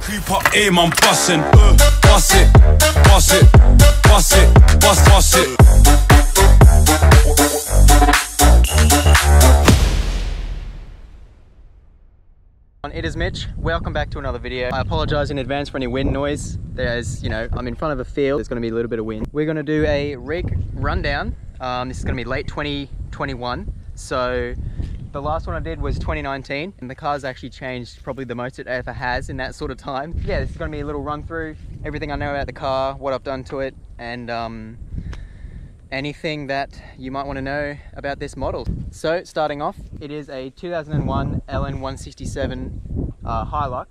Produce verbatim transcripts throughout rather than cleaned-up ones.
Creep up aim, I'm bussin'. Uh, bust it, bust it, bust it, bust, bust it. It is Mitch. Welcome back to another video. I apologize in advance for any wind noise. There's, you know, I'm in front of a field. There's going to be a little bit of wind. We're going to do a rig rundown. Um, this is going to be late twenty twenty-one. So the last one I did was twenty nineteen, and the car's actually changed probably the most it ever has in that sort of time. Yeah, this is going to be a little run through everything I know about the car, what I've done to it, and um, anything that you might want to know about this model. So starting off, it is a two thousand one L N one sixty-seven uh, Hilux,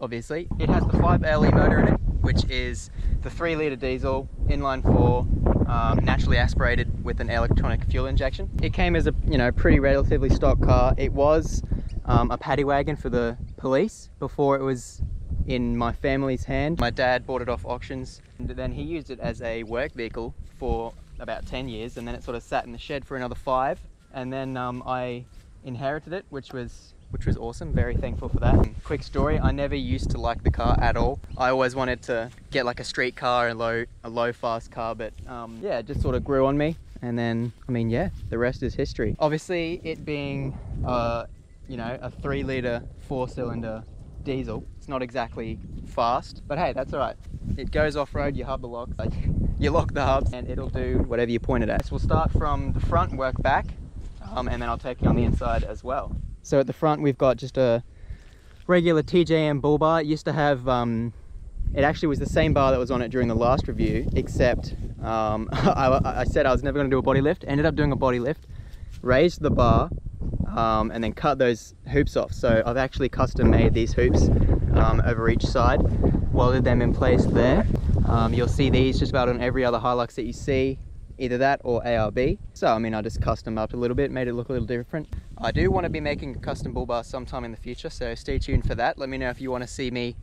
obviously. It has the five L E motor in it, which is the three litre diesel, inline four, Um, naturally aspirated with an electronic fuel injection. It came as a you know pretty relatively stock car. It was um, a paddy wagon for the police before it was in my family's hand. My dad bought it off auctions, and then he used it as a work vehicle for about ten years, and then it sort of sat in the shed for another five, and then um, I inherited it, which was which was awesome. Very thankful for that. And quick story, I never used to like the car at all. I always wanted to get like a street car, a low, a low fast car, but um, yeah, it just sort of grew on me. And then, I mean, yeah, the rest is history. Obviously it being, uh, you know, a three litre, four cylinder diesel, it's not exactly fast, but hey, that's all right. It goes off road, you hub the locks, like, you lock the hubs and it'll do whatever you point it at. So we'll start from the front and work back, um, and then I'll take you on the inside as well. So at the front, we've got just a regular T J M bull bar. It used to have, um, it actually was the same bar that was on it during the last review, except um, I, I said I was never gonna do a body lift, ended up doing a body lift, raised the bar, um, and then cut those hoops off. So I've actually custom made these hoops um, over each side, welded them in place there. Um, you'll see these just about on every other Hilux that you see, either that or A R B. So I mean, I just custom up a little bit, made it look a little different. I do want to be making a custom bull bar sometime in the future, so stay tuned for that. Let me know if you want to see me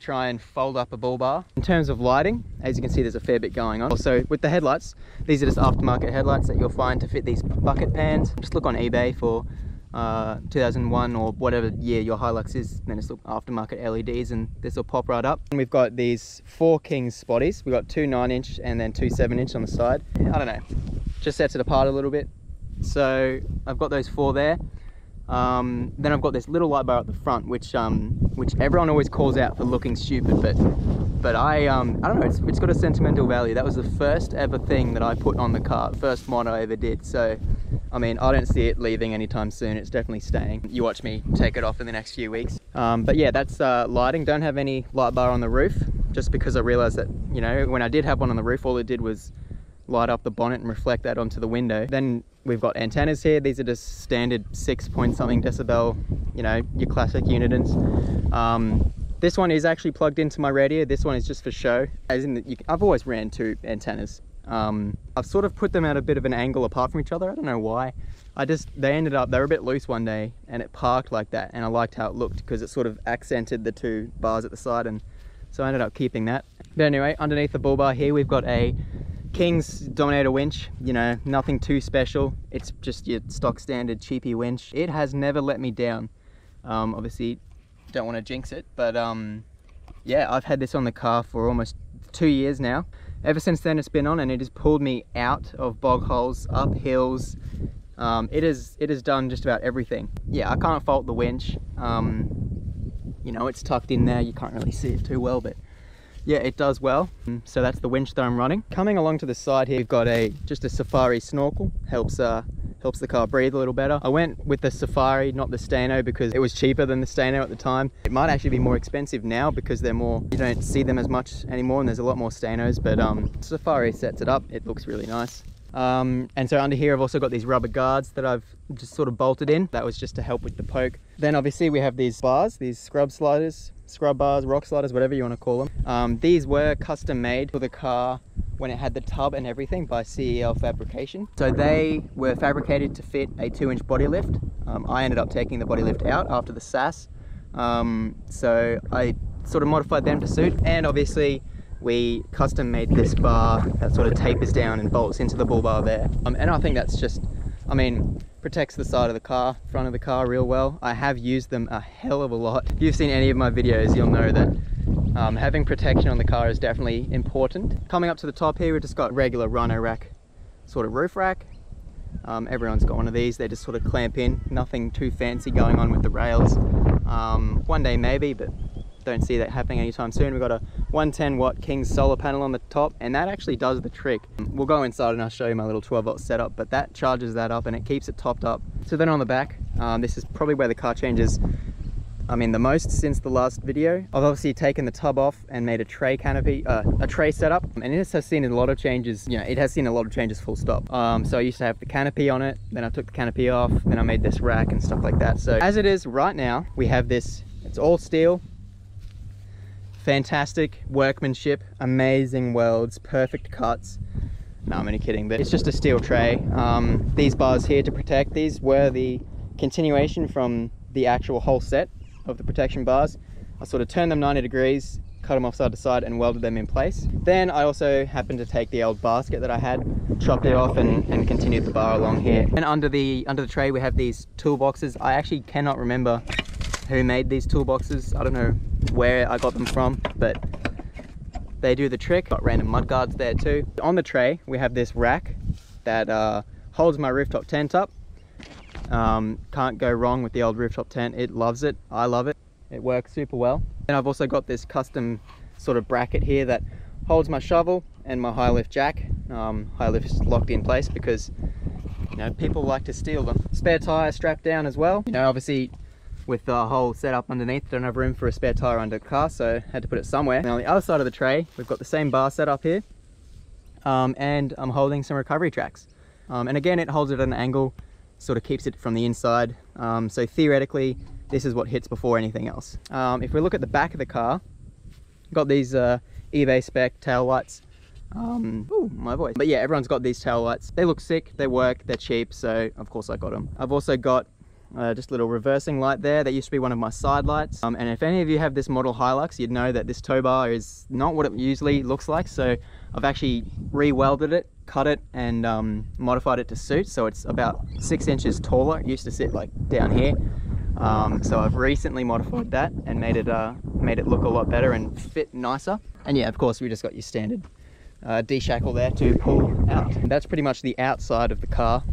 try and fold up a bull bar. In terms of lighting, as you can see, there's a fair bit going on. Also with the headlights, these are just aftermarket headlights that you'll find to fit these bucket pans. Just look on eBay for uh, two thousand one or whatever year your Hilux is, then just look aftermarket L E Ds and this will pop right up. And we've got these four Kings spotties. We've got two nine inch and then two seven inch on the side. I don't know, just sets it apart a little bit. So I've got those four there. Um, then I've got this little light bar at the front, which um, which everyone always calls out for looking stupid, but but I um, I don't know, it's, it's got a sentimental value. That was the first ever thing that I put on the car, first mod I ever did. So I mean, I don't see it leaving anytime soon. It's definitely staying. You watch me take it off in the next few weeks. Um, but yeah, that's uh, lighting. Don't have any light bar on the roof, just because I realized that you know when I did have one on the roof, all it did was light up the bonnet and reflect that onto the window. Then we've got antennas here. These are just standard six point something decibel, you know, your classic Unidens. Um, this one is actually plugged into my radio. This one is just for show. As in, the, you, I've always ran two antennas. Um, I've sort of put them at a bit of an angle apart from each other. I don't know why. I just, they ended up, they were a bit loose one day and it parked like that. And I liked how it looked because it sort of accented the two bars at the side. And so I ended up keeping that. But anyway, underneath the bull bar here, we've got a King's Dominator winch, you know, nothing too special. It's just your stock standard cheapy winch. It has never let me down. Um, obviously, don't want to jinx it, but um, yeah, I've had this on the car for almost two years now. Ever since then, it's been on and it has pulled me out of bog holes, up hills. Um, it is, it has done just about everything. Yeah, I can't fault the winch. Um, you know, it's tucked in there. You can't really see it too well, but yeah, it does well. So that's the winch that I'm running. Coming along to the side here, we've got a just a Safari snorkel. Helps uh, helps the car breathe a little better. I went with the Safari, not the Staino, because it was cheaper than the Staino at the time. It might actually be more expensive now because they're more, you don't see them as much anymore and there's a lot more Stainos, but um, Safari sets it up. It looks really nice. Um, and so under here, I've also got these rubber guards that I've just sort of bolted in. That was just to help with the poke. Then obviously we have these bars, these scrub sliders, scrub bars, rock sliders, whatever you want to call them. Um, these were custom made for the car when it had the tub and everything by C E L Fabrication. So they were fabricated to fit a two inch body lift. Um, I ended up taking the body lift out after the S A S. Um, so I sort of modified them to suit. And obviously we custom made this bar that sort of tapers down and bolts into the bull bar there. Um, and I think that's just, I mean, protects the side of the car, front of the car real well. I have used them a hell of a lot. If you've seen any of my videos, you'll know that um, having protection on the car is definitely important. Coming up to the top here, we've just got regular Rhino rack sort of roof rack. Um, everyone's got one of these. They just sort of clamp in, nothing too fancy going on with the rails. Um, one day maybe, but don't see that happening anytime soon. We've got a one ten watt King's solar panel on the top, and that actually does the trick. We'll go inside and I'll show you my little twelve volt setup, but that charges that up and it keeps it topped up. So then on the back, um, this is probably where the car changes, I mean, the most since the last video. I've obviously taken the tub off and made a tray canopy, uh, a tray setup, and it has seen a lot of changes. You know, it has seen a lot of changes, full stop. Um, so I used to have the canopy on it, then I took the canopy off, then I made this rack and stuff like that. So as it is right now, we have this, it's all steel, fantastic workmanship, amazing welds, perfect cuts. No, I'm only kidding, but it's just a steel tray. Um, these bars here to protect, these were the continuation from the actual whole set of the protection bars. I sort of turned them ninety degrees, cut them off side to side and welded them in place. Then I also happened to take the old basket that I had, chopped it off and, and continued the bar along here. And under the under the tray we have these toolboxes. I actually cannot remember who made these toolboxes. I don't know where I got them from, but they do the trick. Got random mudguards there too. On the tray we have this rack that uh, holds my rooftop tent up. Um, can't go wrong with the old rooftop tent. It loves it. I love it. It works super well. And I've also got this custom sort of bracket here that holds my shovel and my high lift jack. Um, high lift is locked in place because, you know, people like to steal them. Spare tire strapped down as well. You know, obviously with the whole setup underneath, don't have room for a spare tire under the car, so I had to put it somewhere. And on the other side of the tray, we've got the same bar set up here. Um, and I'm holding some recovery tracks. Um, and again, it holds it at an angle, sort of keeps it from the inside. Um, so theoretically, this is what hits before anything else. Um, if we look at the back of the car, got these uh, eBay spec tail lights. Um, ooh, my voice. But yeah, everyone's got these tail lights. They look sick, they work, they're cheap, so of course I got them. I've also got Uh, just a little reversing light there. That used to be one of my side lights. Um, and if any of you have this model Hilux, you'd know that this tow bar is not what it usually looks like. So I've actually re-welded it, cut it, and um, modified it to suit. So it's about six inches taller. It used to sit like down here. Um, so I've recently modified that and made it uh, made it look a lot better and fit nicer. And yeah, of course, we just got your standard uh, D-shackle there to pull out. And that's pretty much the outside of the car.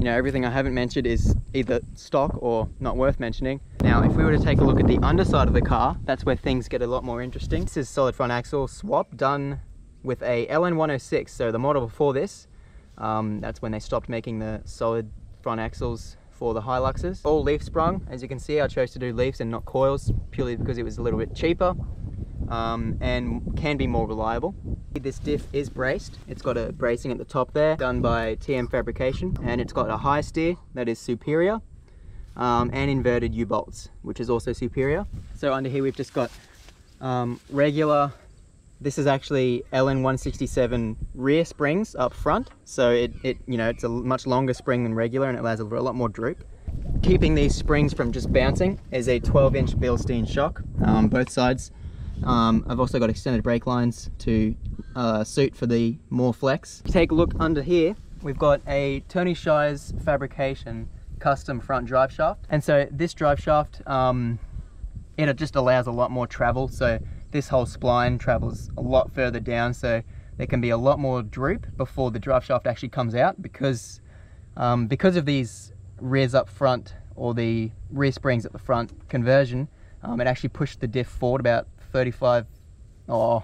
You know, everything I haven't mentioned is either stock or not worth mentioning. Now, if we were to take a look at the underside of the car, that's where things get a lot more interesting. This is solid front axle swap done with a L N one oh six. So the model before this, um, that's when they stopped making the solid front axles for the Hiluxes. All leaf sprung. As you can see, I chose to do leaves and not coils purely because it was a little bit cheaper um, and can be more reliable. This diff is braced. It's got a bracing at the top there, done by T J M Fabrication, and it's got a high steer that is superior, um, and inverted U-bolts, which is also superior. So under here we've just got um, regular, this is actually L N one sixty-seven rear springs up front, so it, it you know, it's a much longer spring than regular and it allows a lot more droop. Keeping these springs from just bouncing is a twelve inch Bilstein shock, um, both sides. Um, I've also got extended brake lines to uh, suit for the more flex. Take a look under here, we've got a Tony Shires Fabrication custom front drive shaft. And so this drive shaft, um, it just allows a lot more travel. So this whole spline travels a lot further down, so there can be a lot more droop before the drive shaft actually comes out because, um, because of these rears up front or the rear springs at the front conversion, um, it actually pushed the diff forward about thirty-five, oh,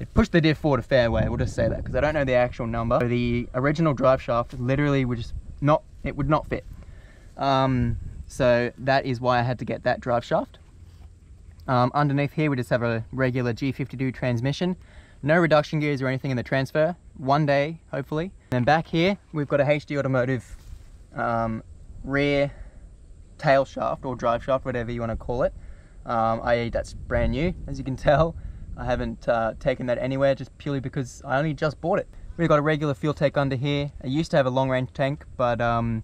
it pushed the diff forward a fair way, we'll just say that, because I don't know the actual number. So the original drive shaft literally would just not, it would not fit. Um, so that is why I had to get that drive shaft. Um, underneath here we just have a regular G fifty-two transmission. No reduction gears or anything in the transfer. One day, hopefully. And then back here, we've got a H D Automotive um, rear tail shaft or drive shaft, whatever you want to call it. Um, that is that's brand new, as you can tell. I haven't uh, taken that anywhere just purely because I only just bought it. We've got a regular fuel tank under here. I used to have a long range tank, but um,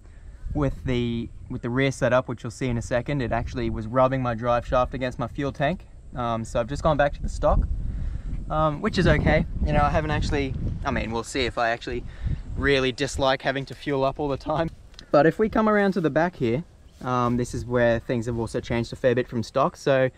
with the with the rear setup, which you'll see in a second, it actually was rubbing my drive shaft against my fuel tank. Um, so I've just gone back to the stock, um, which is okay. You know, I haven't actually, I mean, we'll see if I actually really dislike having to fuel up all the time. But if we come around to the back here, um, this is where things have also changed a fair bit from stock. So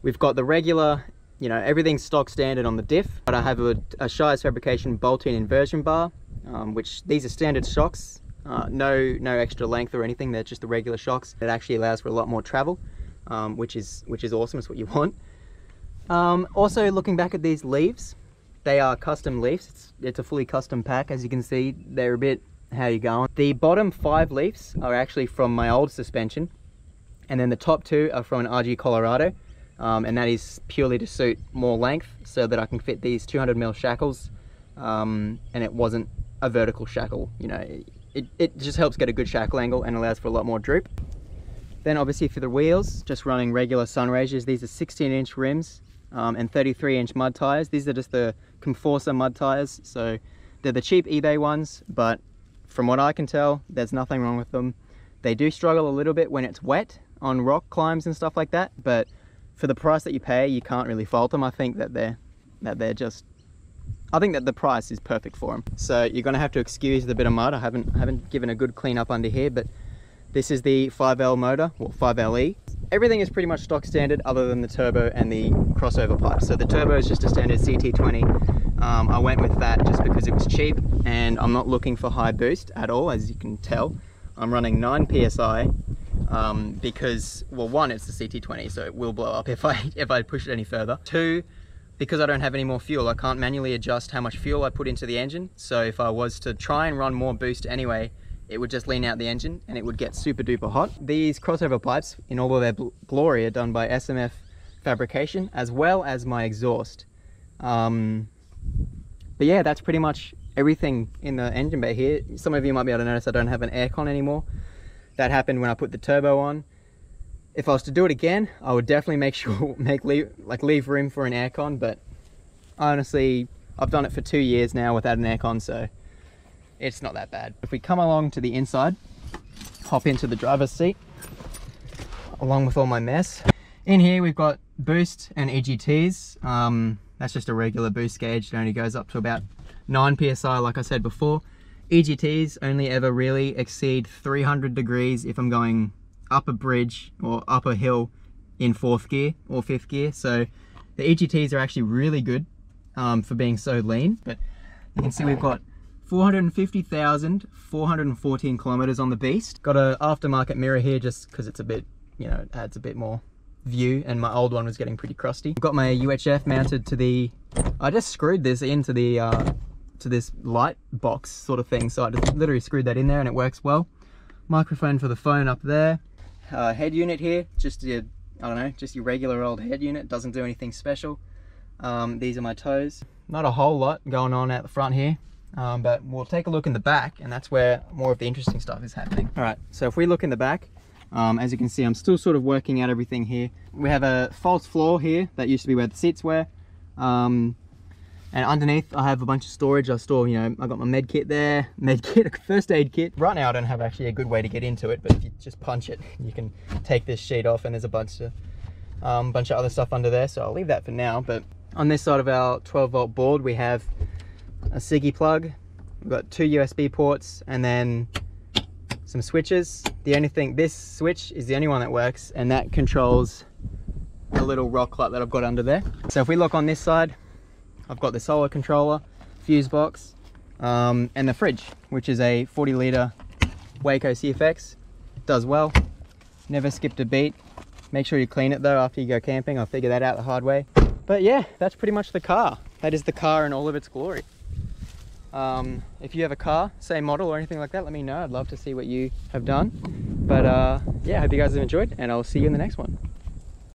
we've got the regular, you know, everything's stock standard on the diff, but I have a, a Shires Fabrication bolt-in inversion bar, um, which these are standard shocks, uh, no no extra length or anything. They're just the regular shocks. It actually allows for a lot more travel, um, which is which is awesome. It's what you want. Um, also, looking back at these leaves, they are custom leaves. It's, it's a fully custom pack, as you can see. They're a bit how you going. The bottom five leaves are actually from my old suspension, and then the top two are from an R G Colorado. Um, and that is purely to suit more length so that I can fit these two hundred mil shackles, um, and it wasn't a vertical shackle, you know, it, it just helps get a good shackle angle and allows for a lot more droop. Then obviously for the wheels, just running regular Sunraisers. These are sixteen inch rims, um, and thirty-three inch mud tires. These are just the Conforsa mud tires, so they're the cheap eBay ones, but from what I can tell, there's nothing wrong with them. They do struggle a little bit when it's wet on rock climbs and stuff like that, but for the price that you pay, you can't really fault them. I think that they're, that they're just, I think that the price is perfect for them. So you're gonna have to excuse the bit of mud. I haven't, haven't given a good clean up under here, but this is the five L motor, or five L E. Everything is pretty much stock standard other than the turbo and the crossover pipe. So the turbo is just a standard C T twenty. Um, I went with that just because it was cheap, and I'm not looking for high boost at all, as you can tell. I'm running nine P S I. Um, because, well, one, it's the C T twenty, so it will blow up if I if I push it any further. Two, because I don't have any more fuel, I can't manually adjust how much fuel I put into the engine. So if I was to try and run more boost anyway, it would just lean out the engine and it would get super duper hot. These crossover pipes, in all of their glory, are done by S M F Fabrication, as well as my exhaust. Um, but yeah, that's pretty much everything in the engine bay here. Some of you might be able to notice I don't have an aircon anymore. That happened when I put the turbo on. If I was to do it again, I would definitely make sure, make leave, like leave room for an aircon, but honestly, I've done it for two years now without an aircon, so it's not that bad. If we come along to the inside, hop into the driver's seat, along with all my mess. In here, we've got boost and E G Ts. Um, that's just a regular boost gauge. It only goes up to about nine P S I, like I said before. E G Ts only ever really exceed three hundred degrees if I'm going up a bridge or up a hill in fourth gear or fifth gear. So the E G Ts are actually really good um, for being so lean. But you can see we've got four hundred fifty thousand four hundred fourteen kilometers on the beast. Got an aftermarket mirror here just because it's a bit, you know, it adds a bit more view, and my old one was getting pretty crusty. Got my U H F mounted to the, I just screwed this into the, uh, to this light box sort of thing, so I just literally screwed that in there and it works well. Microphone for the phone up there. Uh, head unit here, just your, I don't know, just your regular old head unit, doesn't do anything special. Um, these are my toes. Not a whole lot going on out the front here, um, but we'll take a look in the back, and that's where more of the interesting stuff is happening. Alright, so if we look in the back, um, as you can see, I'm still sort of working out everything here. We have a false floor here, that used to be where the seats were. Um, And underneath, I have a bunch of storage. I store, you know, I got my med kit there, med kit, first aid kit. Right now, I don't have actually a good way to get into it, but if you just punch it, you can take this sheet off, and there's a bunch of um, bunch of other stuff under there. So I'll leave that for now. But on this side of our twelve volt board, we have a Siggy plug. We've got two U S B ports, and then some switches. The only thing, this switch is the only one that works, and that controls the little rock clut that I've got under there. So if we look on this side, I've got the solar controller, fuse box, um, and the fridge, which is a forty litre Waco C F X. It does well, never skipped a beat. Make sure you clean it though after you go camping. I figured that out the hard way. But yeah, that's pretty much the car. That is the car in all of its glory. Um, if you have a car, same model or anything like that, let me know. I'd love to see what you have done. But uh, yeah, I hope you guys have enjoyed, and I'll see you in the next one.